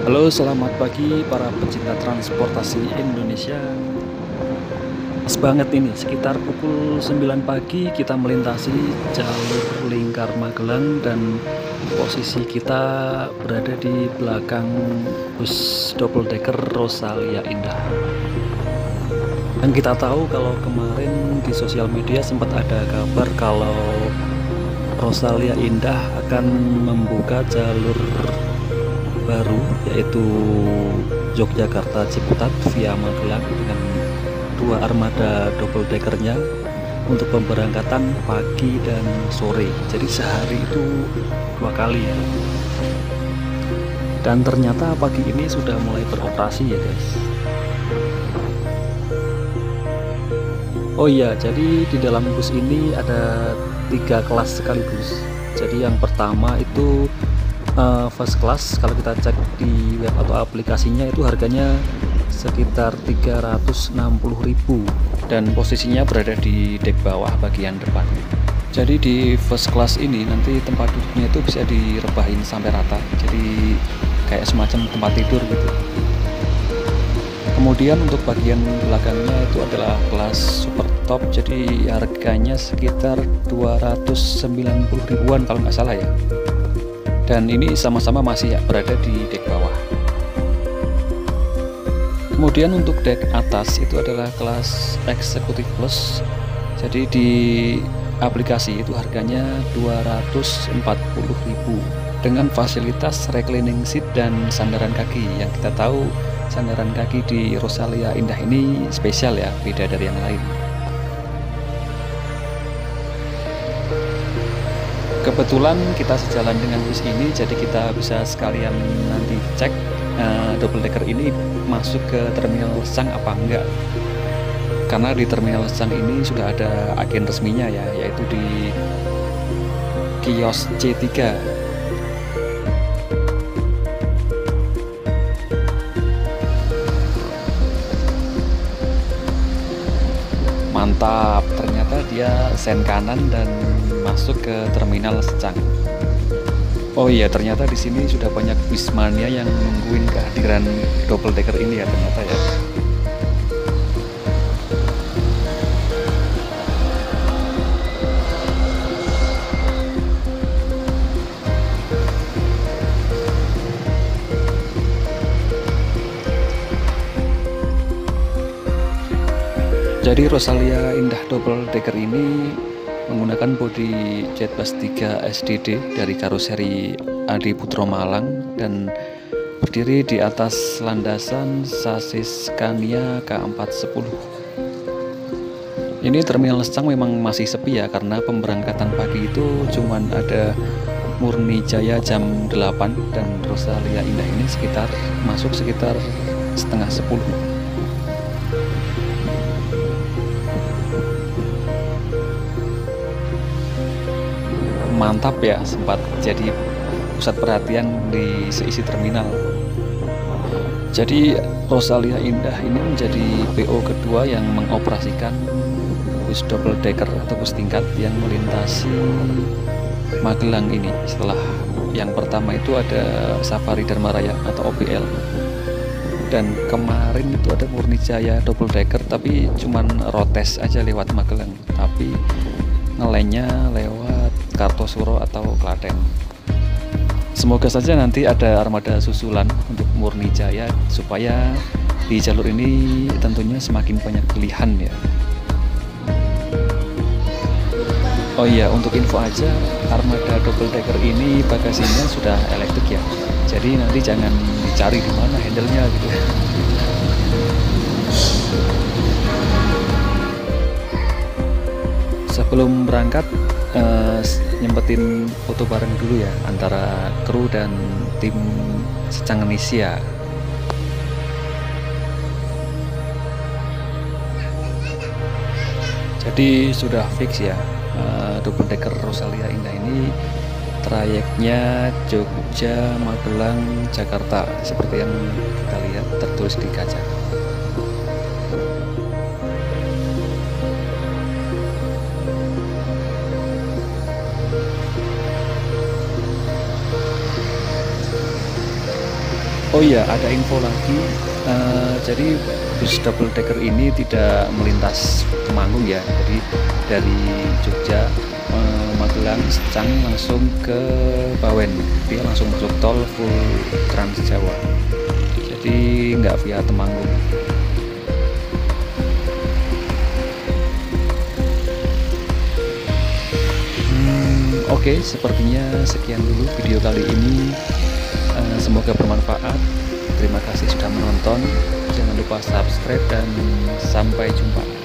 Halo, selamat pagi para pecinta transportasi Indonesia. Pas banget ini, sekitar pukul 9 pagi kita melintasi jalur lingkar Magelang dan posisi kita berada di belakang bus double decker Rosalia Indah. Dan kita tahu kalau kemarin di sosial media sempat ada kabar kalau Rosalia Indah akan membuka jalur baru, yaitu Yogyakarta Ciputat via Magelang dengan dua armada double deckernya untuk pemberangkatan pagi dan sore. Jadi sehari itu dua kali ya. Dan ternyata pagi ini sudah mulai beroperasi ya guys. Oh iya, jadi di dalam bus ini ada tiga kelas sekaligus. Jadi yang pertama itu first class, kalau kita cek di web atau aplikasinya itu harganya sekitar 360.000 dan posisinya berada di dek bawah bagian depan. Jadi di first class ini nanti tempat duduknya itu bisa direbahin sampai rata, jadi kayak semacam tempat tidur gitu. Kemudian untuk bagian belakangnya itu adalah kelas super top, jadi harganya sekitar 290 ribuan kalau nggak salah ya. Dan ini sama-sama masih berada di dek bawah. Kemudian untuk dek atas itu adalah kelas eksekutif plus. Jadi di aplikasi itu harganya 240.000 dengan fasilitas reclining seat dan sandaran kaki. Yang kita tahu sandaran kaki di Rosalia Indah ini spesial ya, beda dari yang lain. Kebetulan kita sejalan dengan bus ini, jadi kita bisa sekalian nanti cek double decker ini masuk ke Terminal Secang apa enggak, karena di Terminal Secang ini sudah ada agen resminya ya, yaitu di kios C3. Mantap, ternyata dia sen kanan dan masuk ke Terminal Secang. Oh iya, ternyata di sini sudah banyak bismania yang nungguin kehadiran double decker ini ya ternyata ya. Jadi Rosalia Indah double decker ini menggunakan bodi Jetbus 3 SDD dari karoseri Adi Putro Malang dan berdiri di atas landasan sasis Scania K410. Ini Terminal Secang memang masih sepi ya, karena pemberangkatan pagi itu cuman ada Murni Jaya jam 8 dan Rosalia Indah ini masuk sekitar setengah 10. Mantap ya, sempat jadi pusat perhatian di seisi terminal. Jadi Rosalia Indah ini menjadi PO kedua yang mengoperasikan bus double decker atau bus tingkat yang melintasi Magelang ini, setelah yang pertama itu ada Safari Dharma Raya atau OBL, dan kemarin itu ada Murni Jaya double decker tapi cuman rotes aja lewat Magelang, tapi ngelennya lewat Kartosuro atau Klaten. Semoga saja nanti ada armada susulan untuk Murni Jaya supaya di jalur ini tentunya semakin banyak pilihan ya. Oh iya, untuk info aja, armada double decker ini bagasinya sudah elektrik ya. Jadi nanti jangan dicari di mana handle-nya gitu. Sebelum berangkat nyempetin foto bareng dulu ya antara kru dan tim Secang Indonesia. Jadi sudah fix ya, double decker Rosalia Indah ini trayeknya Jogja, Magelang, Jakarta seperti yang kita lihat tertulis di kaca. Oh iya, ada info lagi. Jadi bus double decker ini tidak melintas Temanggung ya. Jadi dari Jogja, Magelang, Secang langsung ke Bawen. Dia langsung masuk tol full Trans Jawa. Jadi nggak via Temanggung. Oke, sepertinya sekian dulu video kali ini. Semoga bermanfaat. Terima kasih sudah menonton. Jangan lupa subscribe dan sampai jumpa.